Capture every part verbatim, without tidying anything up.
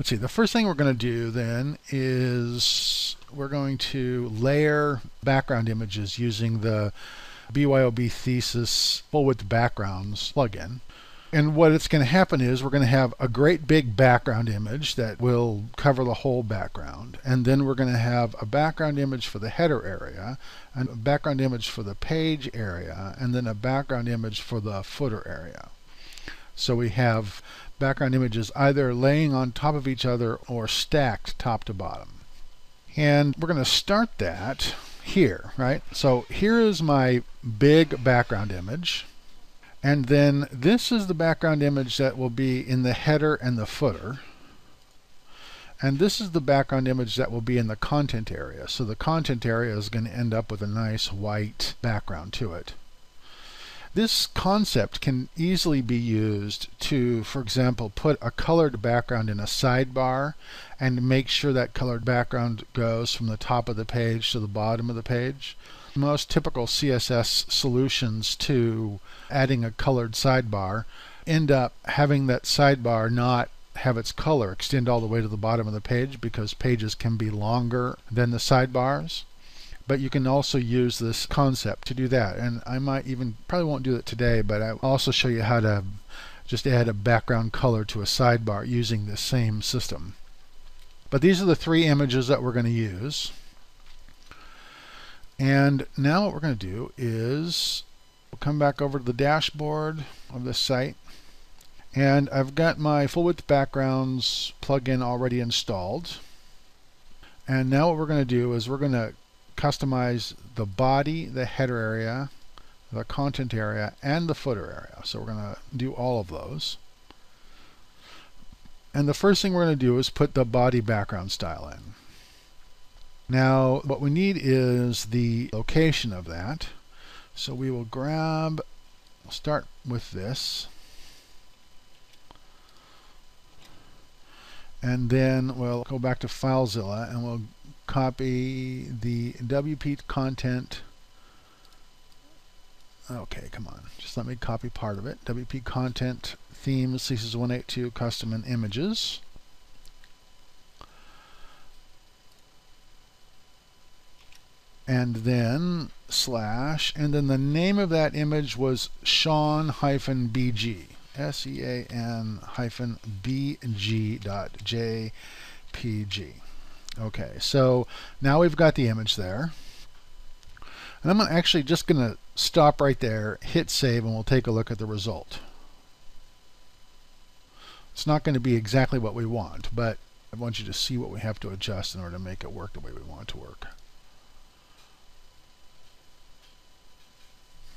Let's see, the first thing we're going to do then is we're going to layer background images using the B Y O B Thesis Full Width Backgrounds plugin. And what it's going to happen is we're going to have a great big background image that will cover the whole background. And then we're going to have a background image for the header area, and a background image for the page area, and then a background image for the footer area. So we have background images either laying on top of each other or stacked top to bottom. And we're going to start that here, right? So here is my big background image. And then this is the background image that will be in the header and the footer. And this is the background image that will be in the content area. So the content area is going to end up with a nice white background to it. This concept can easily be used to, for example, put a colored background in a sidebar and make sure that colored background goes from the top of the page to the bottom of the page. Most typical C S S solutions to adding a colored sidebar end up having that sidebar not have its color extend all the way to the bottom of the page, because pages can be longer than the sidebars. But you can also use this concept to do that. And I might even, probably won't do it today, but I'll also show you how to just add a background color to a sidebar using this same system. But these are the three images that we're going to use. And now what we're going to do is we'll come back over to the dashboard of this site. And I've got my Full Width Backgrounds plugin already installed. And now what we're going to do is we're going to customize the body, the header area, the content area, and the footer area. So we're going to do all of those. And the first thing we're going to do is put the body background style in. Now what we need is the location of that. So we will grab, we'll start with this. And then we'll go back to FileZilla and we'll copy the W P Content. Okay, come on. Just let me copy part of it. W P Content Theme C S S one eighty-two Custom and Images. And then slash. And then the name of that image was sean dash b g. S E A N dash B G dot J P G. Okay, so now we've got the image there. And I'm actually just going to stop right there, hit save, and we'll take a look at the result. It's not going to be exactly what we want, but I want you to see what we have to adjust in order to make it work the way we want it to work.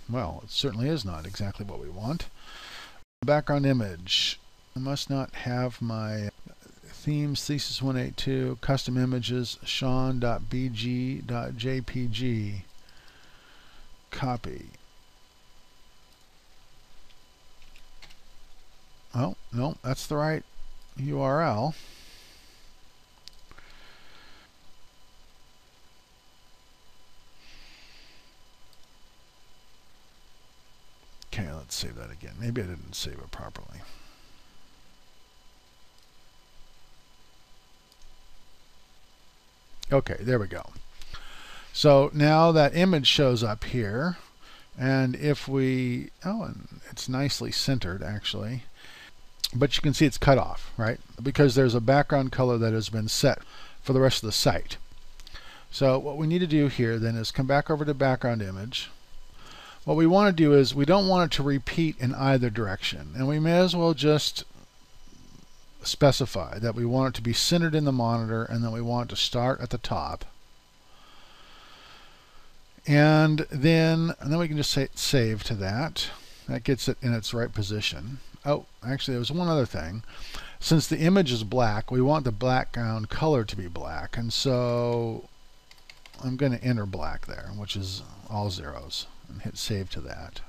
Well, it certainly is not exactly what we want. Background image. I must not have my Themes Thesis one eighty-two Custom Images sean dash b g dot J P G. Copy. Oh, no, that's the right U R L. Okay, let's save that again. Maybe I didn't save it properly. Okay, there we go. So now that image shows up here, and if we, oh, and it's nicely centered actually, but you can see it's cut off, right? Because there's a background color that has been set for the rest of the site. So what we need to do here then is come back over to background image. What we want to do is we don't want it to repeat in either direction, and we may as well just specify that we want it to be centered in the monitor, and then we want it to start at the top. And then and then we can just say save to that. That gets it in its right position. Oh, actually there was one other thing. Since the image is black, we want the background color to be black, and so I'm going to enter black there, which is all zeros, and hit save to that.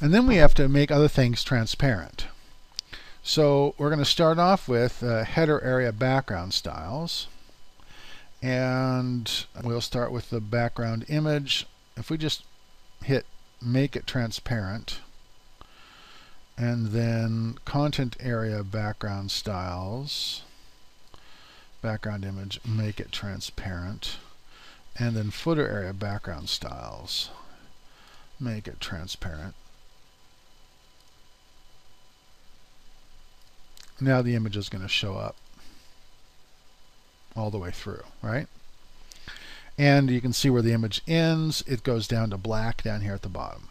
And then we have to make other things transparent. So we're going to start off with uh, header area background styles, and we'll start with the background image. If we just hit make it transparent, and then content area background styles, background image, make it transparent, and then footer area background styles, make it transparent. Now the image is going to show up all the way through, right? And you can see where the image ends. It goes down to black down here at the bottom.